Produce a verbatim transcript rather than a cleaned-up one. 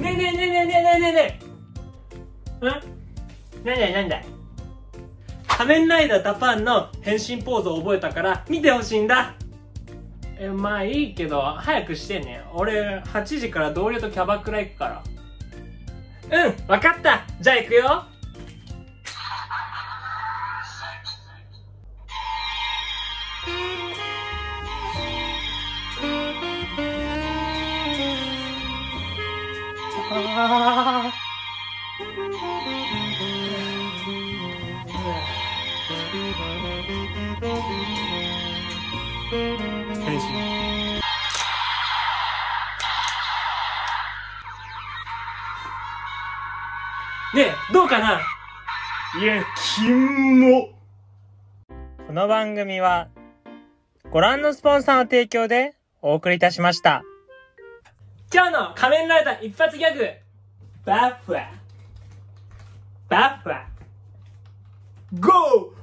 ねえねえねえねえねえねえねえ。うん？なんだいなんだい。仮面ライダーダパンの変身ポーズを覚えたから見てほしいんだ。え、まあいいけど早くしてね。俺はちじから同僚とキャバクラ行くから。うん、わかった。じゃあ行くよ。あ変身。ねえ、どうかな。いや、キモ。この番組はご覧のスポンサーの提供でお送りいたしました。今日の仮面ライダー一発ギャグ、バッファバッファゴー